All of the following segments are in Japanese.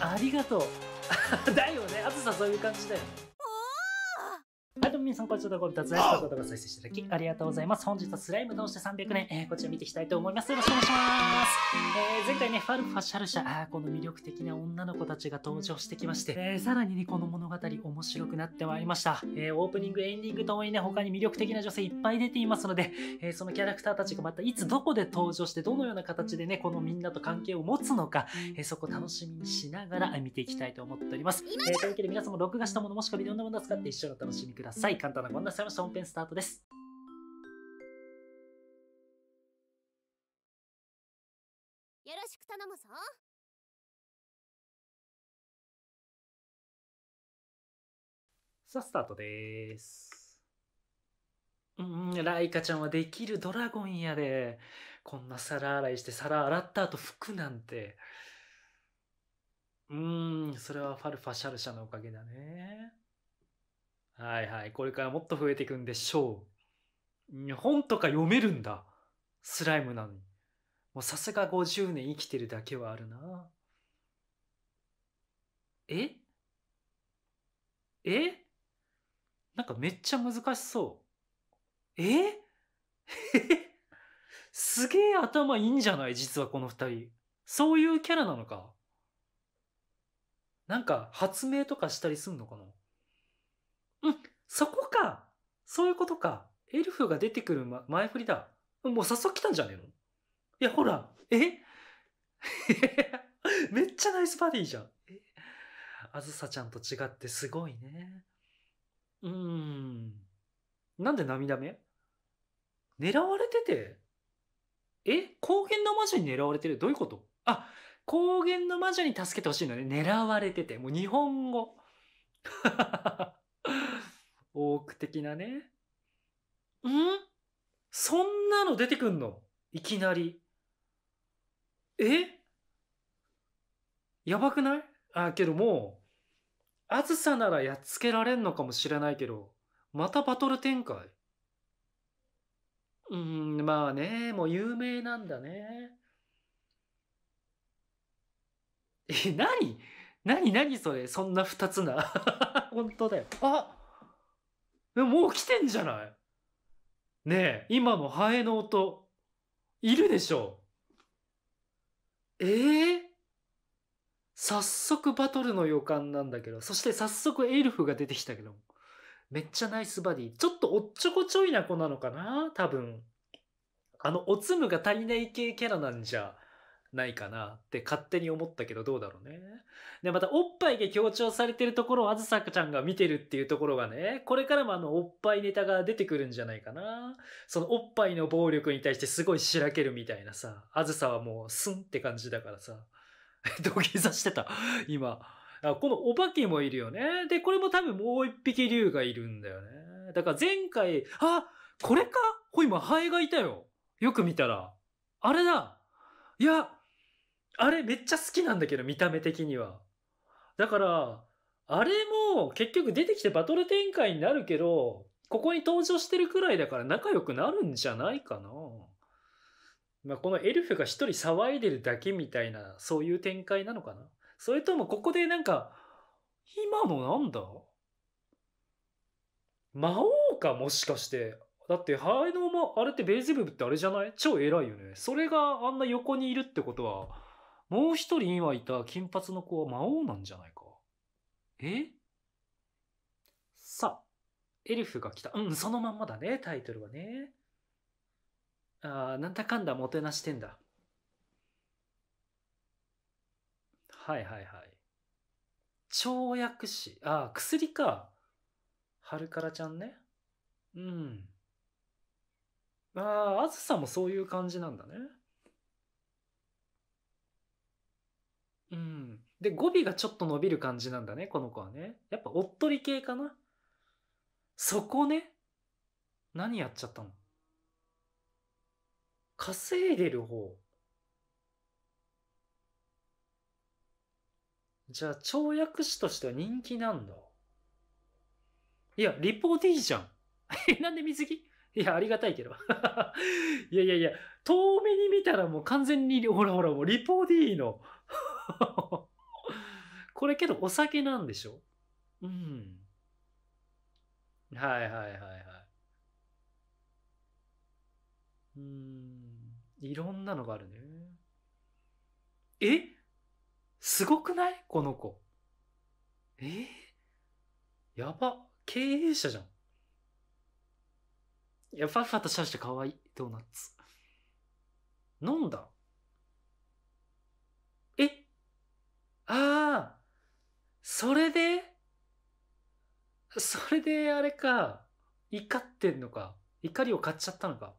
ありがとうだよね、あずさそういう感じだよね。はい、どうも皆さん、こんにちは。ご覧いただきありがとうございます。本日はスライム倒して300年、こちら見ていきたいと思います。よろしくお願いします。前回ね、ファルファシャルシャ、この魅力的な女の子たちが登場してきまして、さらにね、この物語面白くなってまいりました。オープニング、エンディングともにね、他に魅力的な女性いっぱい出ていますので、そのキャラクターたちがまたいつどこで登場して、どのような形でね、このみんなと関係を持つのか、そこ楽しみにしながら見ていきたいと思っております。というわけで皆さんも録画したものもしくはビデオのものを使って一緒にお楽しみください。簡単なご案内されました。本編スタートです。よろしく頼むぞ。さあスタートでーす。ライカちゃんはできるドラゴンやで。こんな皿洗いして皿洗った後服なんて、それはファルファシャルシャのおかげだね。はいはい、これからもっと増えていくんでしょう。本とか読めるんだ。スライムなのに。もうさすが50年生きてるだけはあるな。えなんかめっちゃ難しそう。すげえ頭いいんじゃない？実はこの2人。そういうキャラなのか。なんか発明とかしたりすんのかな。そこか。そういうことか。エルフが出てくる前振りだ。もう早速来たんじゃねえの？いや、ほら。めっちゃナイスバディじゃん。あずさちゃんと違ってすごいね。なんで涙目？狙われてて？高原の魔女に狙われてる？どういうこと？あ、高原の魔女に助けてほしいのね。狙われてて。もう日本語。多く的なね。そんなの出てくんの？いきなり。やばくない？けどもう、あずさならやっつけられんのかもしれないけど、またバトル展開？まあね、もう有名なんだね。何それ、そんな二つな。本当だよ。もう来てんじゃない？ねえ、今のハエの音、いるでしょう？早速バトルの予感なんだけど、そして早速エルフが出てきたけど、めっちゃナイスバディ。ちょっとおっちょこちょいな子なのかな？多分。おつむが足りない系キャラなんじゃないかなって勝手に思ったけど、どうだろうね。で、またおっぱいが強調されてるところをあずさちゃんが見てるっていうところがね、これからもおっぱいネタが出てくるんじゃないかな。そのおっぱいの暴力に対してすごいしらけるみたいなさ、あずさはもうスンって感じだからさ、土下座してた、今。このお化けもいるよね。で、これも多分もう一匹竜がいるんだよね。だから前回、これか？今ハエがいたよ。よく見たら。あれだ。あれめっちゃ好きなんだけど、見た目的には。だから、あれも結局出てきてバトル展開になるけど、ここに登場してるくらいだから仲良くなるんじゃないかな。このエルフが一人騒いでるだけみたいな、そういう展開なのかな。それともここでなんか、今のなんだ？魔王か、もしかして。だって、ハエのあれってベーゼブブってあれじゃない？超偉いよね。それがあんな横にいるってことは、もう一人今いた金髪の子は魔王なんじゃないか。さあ、エルフが来た。そのまんまだね、タイトルはね。なんだかんだもてなしてんだ。跳躍師。薬か。ハルカラちゃんね。あずさもそういう感じなんだね。で、語尾がちょっと伸びる感じなんだね、この子はね。やっぱおっとり系かな。そこね。何やっちゃったの？稼いでる方。じゃあ、跳躍師としては人気なんだ。いや、リポートいいじゃん。なんで水着？ありがたいけど。遠目に見たらもう完全に、ほらもうリポーディーのこれけどお酒なんでしょ。うん。はいはいはいはい。いろんなのがあるね。え、すごくないこの子。やば。経営者じゃん。いや、ファファとシャシャかわいい。ドーナツ。飲んだ。ああ、それであれか、怒ってんのか、怒りを買っちゃったのか。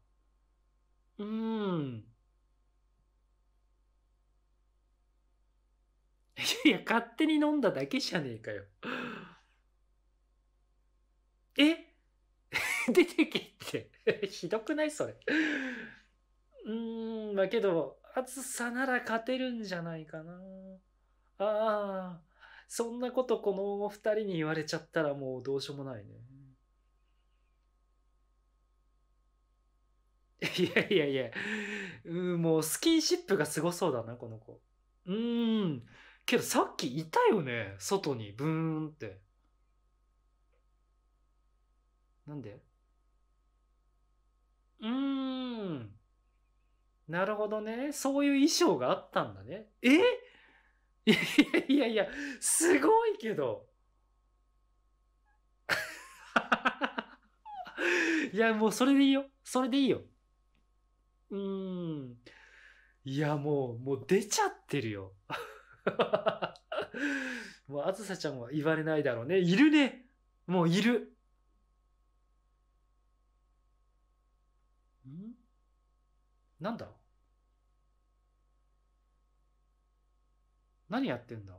いや、勝手に飲んだだけじゃねえかよ。出てけって。ひどくないそれ。まあけど、暑さなら勝てるんじゃないかな。ああ、そんなことこの二人に言われちゃったらもうどうしようもないね。いや、もうスキンシップがすごそうだな、この子。けどさっきいたよね、外に、ブーンって。なんで？なるほどね。そういう衣装があったんだね。いや、すごいけど。いや、もうそれでいいよ。それでいいよ。いや、もう出ちゃってるよ。もう、あずさちゃんは言われないだろうね。いるね。もういる。なんだ？何やってんだ？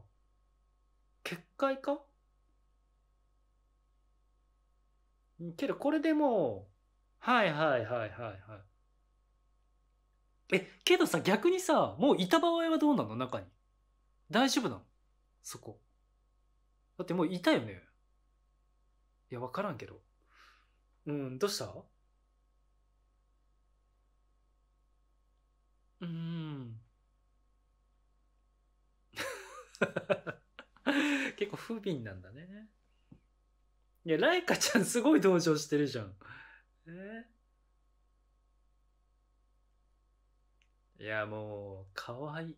決壊か？けどこれでもう、けどさ、逆にさ、もういた場合はどうなの？中に。大丈夫なの？そこ。だってもういたよね。いや、わからんけど。どうした？結構不憫なんだね。いや、ライカちゃんすごい同情してるじゃん。いや、もうかわいい。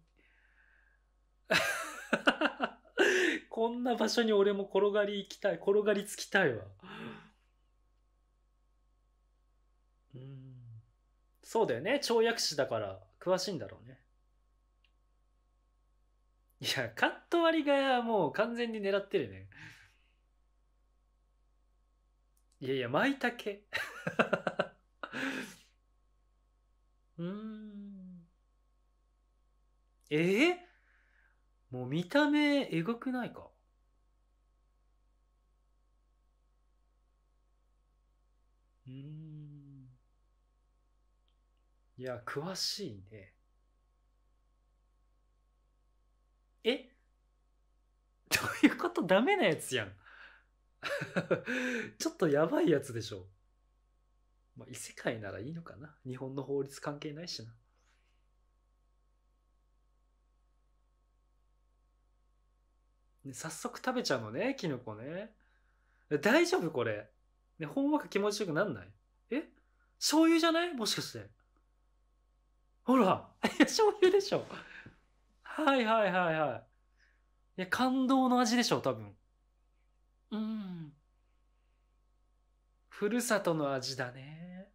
こんな場所に俺も転がりつきたいわ。そうだよね、跳躍師だから詳しいんだろうね。いや、カット割りがもう完全に狙ってるね。いや、舞茸。もう見た目エグくないか。いや、詳しいね。どういうこと？ダメなやつやん。ちょっとやばいやつでしょ。まあ、異世界ならいいのかな。日本の法律関係ないしな。ね、早速食べちゃうのね、キノコね。大丈夫これ。ね、ほんわか気持ちよくなんない？醤油じゃない？もしかして。ほら、醤油でしょ。いや、感動の味でしょ、多分。ふるさとの味だね。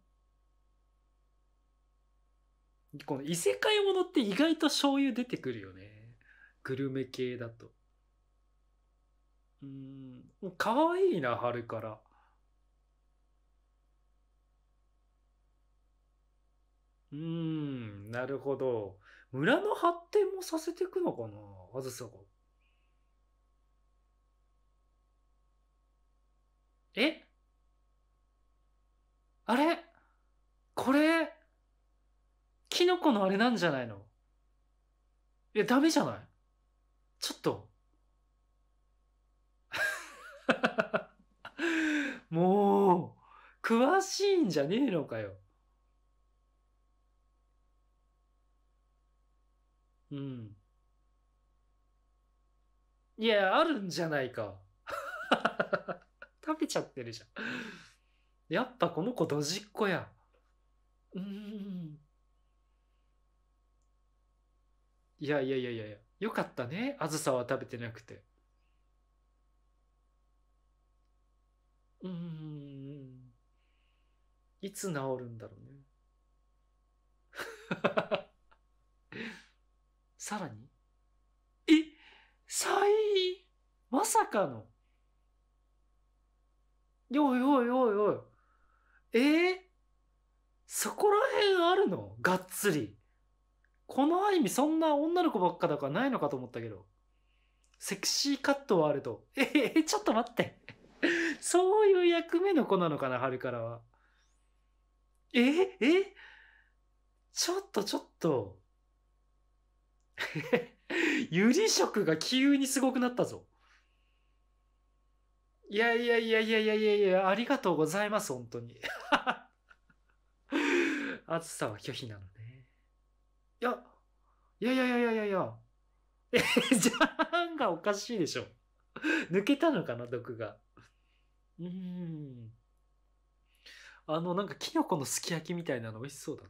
この異世界ものって意外と醤油出てくるよね。グルメ系だと。かわいいな、春から。なるほど。村の発展もさせていくのかな、あずさが。あれこれ、キノコのあれなんじゃないの？ダメじゃない？ちょっと。もう、詳しいんじゃねえのかよ。いや、あるんじゃないか。食べちゃってるじゃん。やっぱこの子ドジっ子や。いやいやいやいや、よかったね。あずさは食べてなくて。いつ治るんだろうね。さらにまさかの。おいおいおいおい。そこら辺あるの？がっつり。このアニメそんな女の子ばっかだからないのかと思ったけど。セクシーカットはあると。ちょっと待って。そういう役目の子なのかな、春からは。ちょっと。ゆり色が急にすごくなったぞ。いや、ありがとうございます、本当に。あずさは拒否なのね。いや。じゃんがおかしいでしょ。抜けたのかな、毒が。なんかキノコのすき焼きみたいなの美味しそうだね。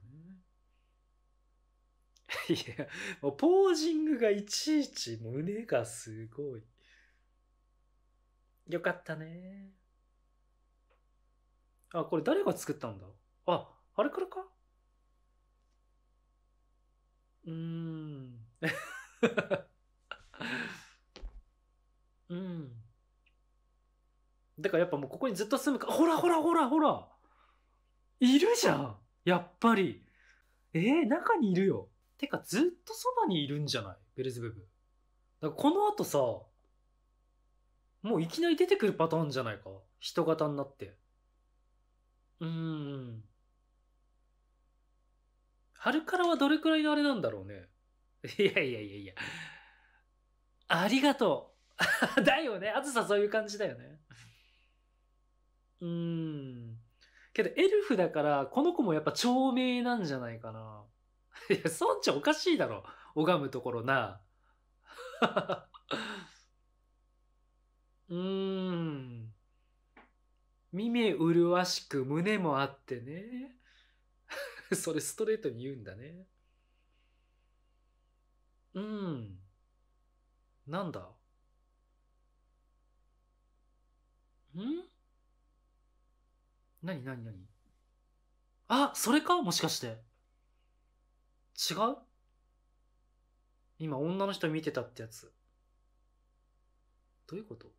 いや、もうポージングがいちいち胸がすごい。よかったね。あ、これ誰が作ったんだ？あ、あれからか？だからやっぱもうここにずっと住むか。ほら。いるじゃん！やっぱり。中にいるよ。てかずっとそばにいるんじゃない？ベルゼブブ。だからこの後さ、もういきなり出てくるパターンじゃないか。人型になって。春からはどれくらいのあれなんだろうね。いや。ありがとう。だよね。あずさそういう感じだよね。けどエルフだから、この子もやっぱ長命なんじゃないかな。いや、村長おかしいだろ。拝むところな。耳麗しく胸もあってね。それストレートに言うんだね。なんだ。なにあ、それかもしかして。違う？今女の人見てたってやつ。どういうこと？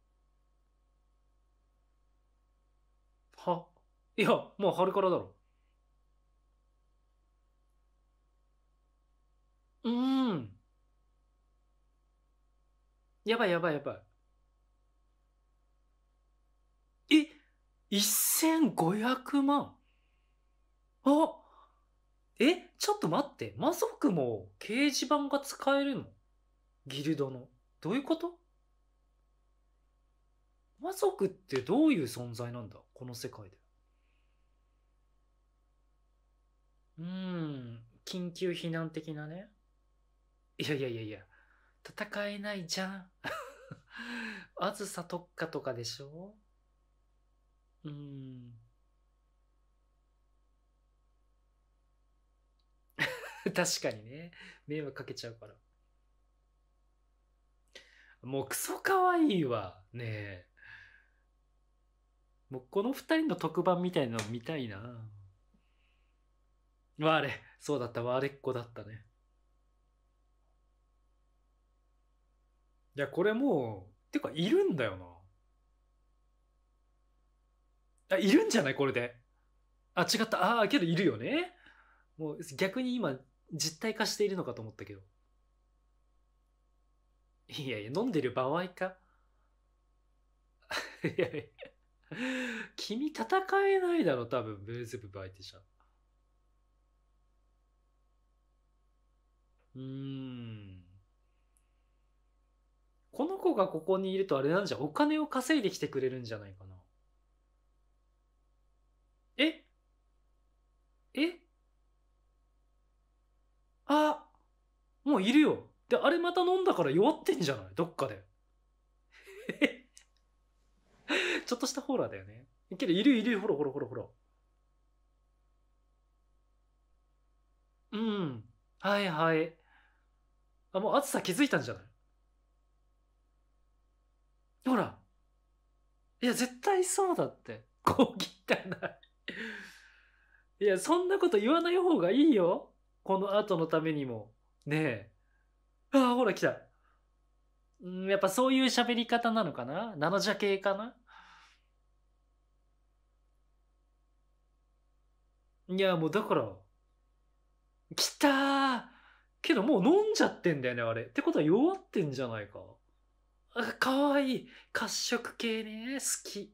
いや、もう春からだろ。やばい。1500万。ちょっと待って。魔族も掲示板が使えるの？ギルドの。どういうこと？魔族ってどういう存在なんだ？この世界で。緊急避難的なね。いや。戦えないじゃん。あずさ特化とかでしょ？確かにね。迷惑かけちゃうから。もうクソかわいいわ。ねえ。もうこの二人の特番みたいなの見たいな。我、そうだった。我っ子だったね。いや、これもう、てか、いるんだよな。いるんじゃない？これで。違った。けどいるよね。もう逆に今、実体化しているのかと思ったけど。いや、飲んでる場合か。いや。君戦えないだろ、多分、ベルゼブブ相手じゃん。この子がここにいるとあれなんじゃ、お金を稼いできてくれるんじゃないかな。もういるよ。で、あれまた飲んだから弱ってんじゃない？どっかで。ちょっとしたホラーだよね。けどいるいる、ほらほらほらほら。うん、はいはい。あ、もう暑さ気づいたんじゃない？ほら。いや、絶対そうだって。こう汚い。いや、そんなこと言わない方がいいよ。この後のためにも。ねえ。ああ、ほら来た。やっぱそういう喋り方なのかな？ナノジャ系かな？いや、もうだから、来たー。けどもう飲んじゃってんだよね、あれ。ってことは弱ってんじゃないか。あ、かわいい。褐色系ね、好き。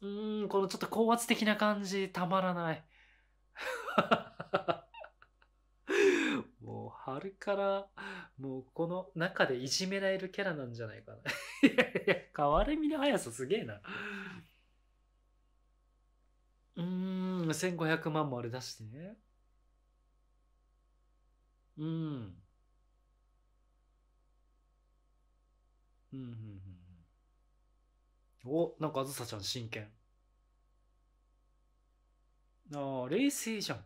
このちょっと高圧的な感じ、たまらない。もう春から、もうこの中でいじめられるキャラなんじゃないかな。いやいや、変わり身の速さすげえな。1500万もあれ出してね。うん。うんうんうん。お、なんかあずさちゃん真剣。ああ、冷静じゃん。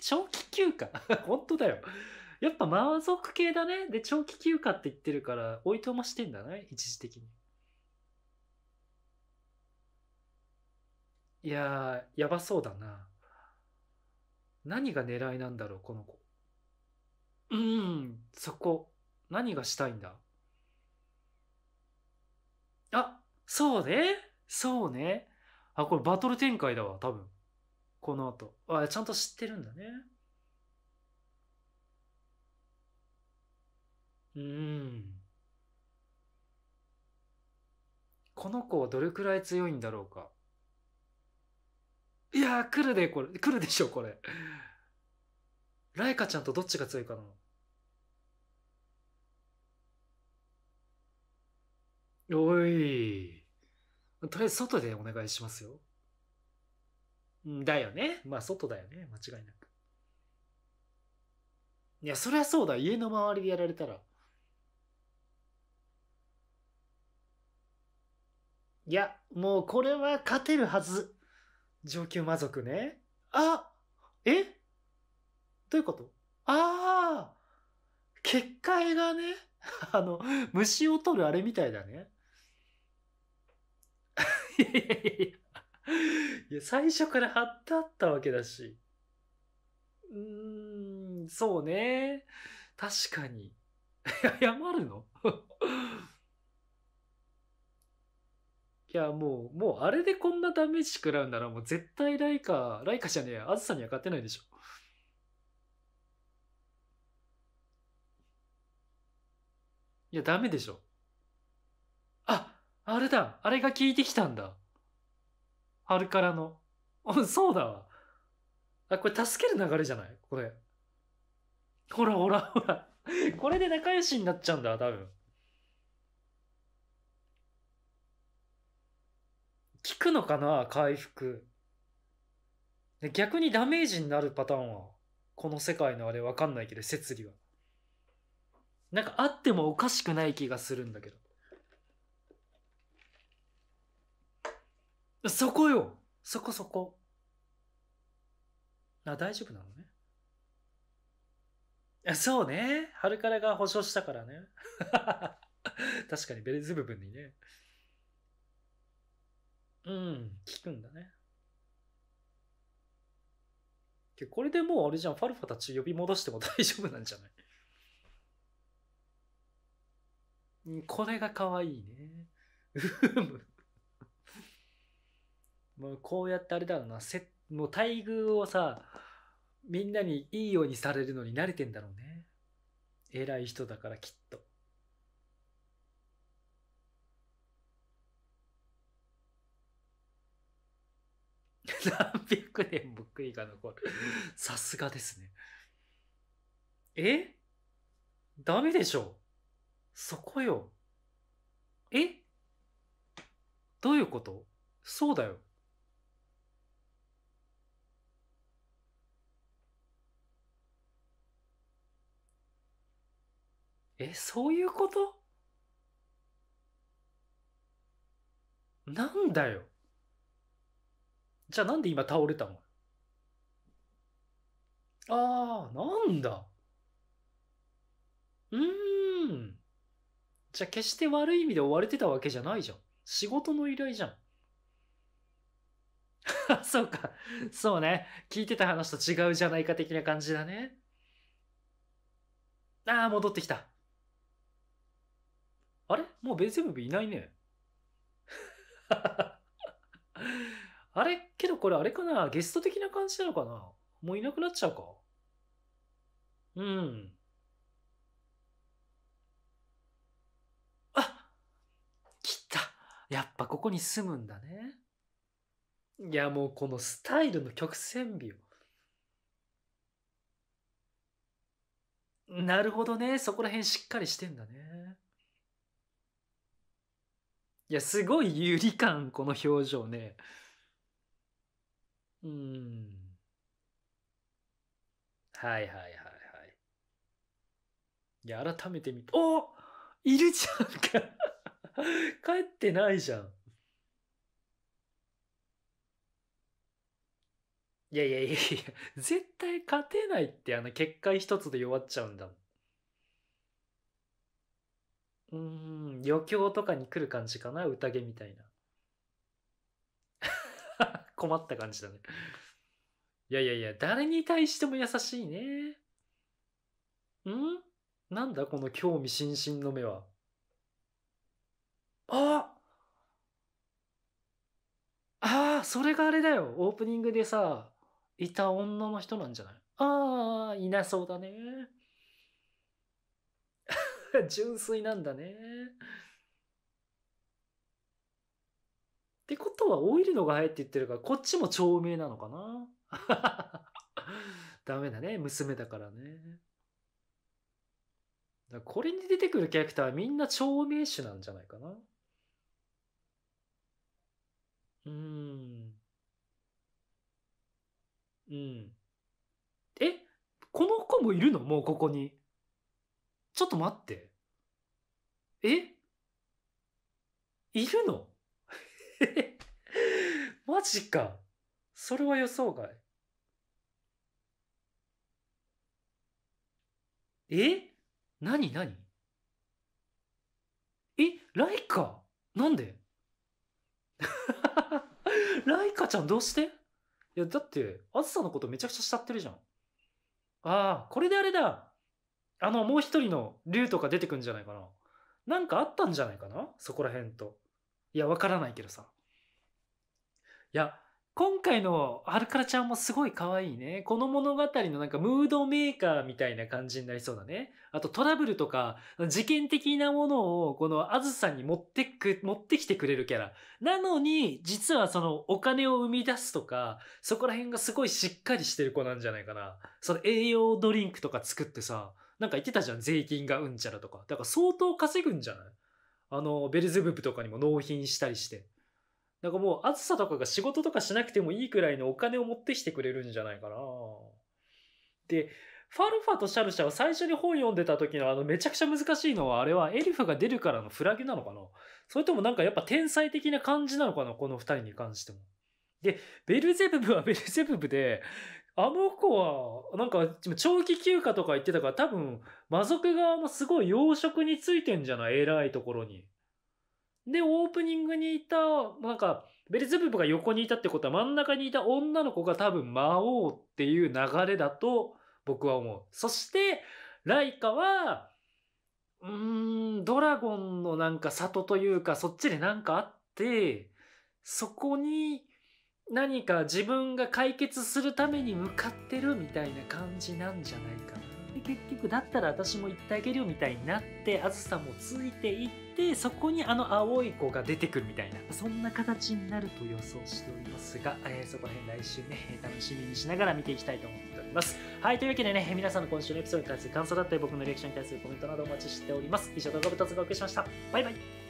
長期休暇。本当だよ。やっぱ満足系だね。で、長期休暇って言ってるから、追いとましてんだね、一時的に。いやー、やばそうだな。何が狙いなんだろう、この子。そこ。何がしたいんだ？あ、そうね。そうね。あ、これバトル展開だわ、多分。この後。あ、ちゃんと知ってるんだね。うん。この子はどれくらい強いんだろうか。いやー、来るで、これ。来るでしょ、これ。ライカちゃんとどっちが強いかな。おい。とりあえず外でお願いしますよ。だよね。まあ、外だよね。間違いなく。いや、そりゃそうだ。家の周りでやられたら。いや、もうこれは勝てるはず。上級魔族ね。あ、え、どういうこと？ああ、結界がね、虫を取るあれみたいだね。いやいやいやいや、最初から貼ってあったわけだし。そうね。確かに。謝るの？いや、もうあれでこんなダメージ食らうんなら、もう絶対ライカじゃねえや、あずさには勝てないでしょ。いや、ダメでしょ。あ、あれだ。あれが効いてきたんだ。春からの。そうだわ。あ、これ助ける流れじゃない？これ。ほらほらほら。これで仲良しになっちゃうんだ、多分。効くのかな、回復。で、逆にダメージになるパターンは、この世界のあれわかんないけど、摂理は。なんかあってもおかしくない気がするんだけど。そこよ。そこそこ。あ、大丈夫なのね。そうね。春からが保証したからね。確かにベレーズ部分にね。効くんだね。これでもうあれじゃん、ファルファたち呼び戻しても大丈夫なんじゃない？これが可愛いね。もうこうやってあれだろうな、もう待遇をさ、みんなにいいようにされるのに慣れてんだろうね。偉い人だからきっと。何百年も悔いが残る。さすがですね。え、ダメでしょ。そこよ。え、どういうこと？そうだよ。そういうこと？なんだよ。じゃあなんで今倒れたの？ああ、なんだ。じゃあ決して悪い意味で追われてたわけじゃないじゃん。仕事の依頼じゃん。そうか。そうね。聞いてた話と違うじゃないか的な感じだね。ああ、戻ってきた。あれ？もうベゼブブいないね。あれ？けどこれあれかな？ゲスト的な感じなのかな？もういなくなっちゃうか。あ、来た。やっぱここに住むんだね。いや、もうこのスタイルの曲線美を。なるほどね。そこら辺しっかりしてんだね。いや、すごい有利感、この表情ね。はい。いや、改めて見て。お！いるじゃんか。帰ってないじゃん。いや、絶対勝てないって、結界一つで弱っちゃうんだもん。余興とかに来る感じかな、宴みたいな。困った感じだね。いや、誰に対しても優しいね。なんだこの興味津々の目は。ああ、それがあれだよ。オープニングでさ、いた女の人なんじゃない？ああ、いなそうだね。純粋なんだね。ってことは、オイルのが入って言ってるから、こっちも長命なのかな。ダメだね、娘だからね。だからこれに出てくるキャラクターはみんな長命種なんじゃないかな。え、この子もいるの？もうここに。ちょっと待って。え？いるの？マジか。それは予想外。何ライカ？なんで？ライカちゃんどうして？いや、だって、あずさのことめちゃくちゃ慕ってるじゃん。ああ、これであれだ。もう一人の竜とか出てくんじゃないかな。なんかあったんじゃないかな？そこら辺と。いや、わからないけどさ。いや、今回のはるからちゃんもすごい可愛いね。この物語のなんかムードメーカーみたいな感じになりそうだね。あとトラブルとか、事件的なものをこのあずさに持ってきてくれるキャラ。なのに、実はそのお金を生み出すとか、そこら辺がすごいしっかりしてる子なんじゃないかな。その栄養ドリンクとか作ってさ、なんか言ってたじゃん。税金がうんちゃらとか。だから相当稼ぐんじゃない？ベルゼブブとかにも納品したりして。なんかもう、あずさとかが仕事とかしなくてもいいくらいのお金を持ってきてくれるんじゃないかな。で、ファルファとシャルシャは最初に本読んでた時のめちゃくちゃ難しいのは、あれはエルフが出るからのフラグなのかな？それともなんかやっぱ天才的な感じなのかな？この二人に関しても。で、ベルゼブブはベルゼブブで、あの子は、なんか、長期休暇とか言ってたから、多分、魔族側もすごい養殖についてんじゃない？偉いところに。で、オープニングにいた、なんか、ベルゼブブが横にいたってことは、真ん中にいた女の子が多分魔王っていう流れだと、僕は思う。そして、ライカは、ドラゴンのなんか里というか、そっちでなんかあって、そこに、何か自分が解決するために向かってるみたいな感じなんじゃないかな。で、結局だったら私も行ってあげるよみたいになって、あずさもついていって、そこに青い子が出てくるみたいな、そんな形になると予想しておりますが、そこら辺来週ね、楽しみにしながら見ていきたいと思っております。はい、というわけでね、皆さんの今週のエピソードに対する感想だったり、僕のリアクションに対するコメントなどお待ちしております。以上、動画を2つご紹介しました。バイバイ。